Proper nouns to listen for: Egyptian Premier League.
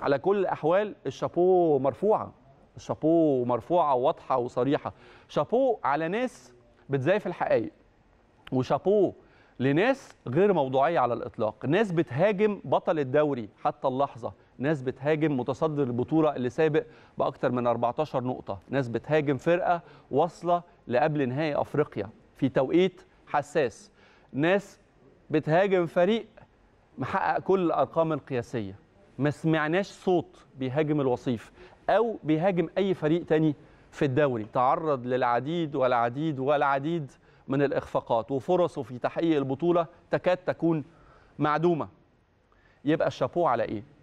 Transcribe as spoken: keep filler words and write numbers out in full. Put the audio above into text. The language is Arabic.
على كل الأحوال الشابو مرفوعة، الشابو مرفوعة وواضحة وصريحة. شابو على ناس بتزيف الحقائق، وشابو لناس غير موضوعية على الإطلاق، ناس بتهاجم بطل الدوري حتى اللحظة، ناس بتهاجم متصدر البطولة اللي سابق بأكتر من أربعتاشر نقطة، ناس بتهاجم فرقة واصلة لقبل نهائي أفريقيا في توقيت حساس، ناس بتهاجم فريق محقق كل الأرقام القياسية. ما سمعناش صوت بيهاجم الوصيف أو بيهاجم أي فريق تاني في الدوري، تعرض للعديد والعديد والعديد من الإخفاقات وفرصه في تحقيق البطولة تكاد تكون معدومة. يبقى الشابوه على إيه؟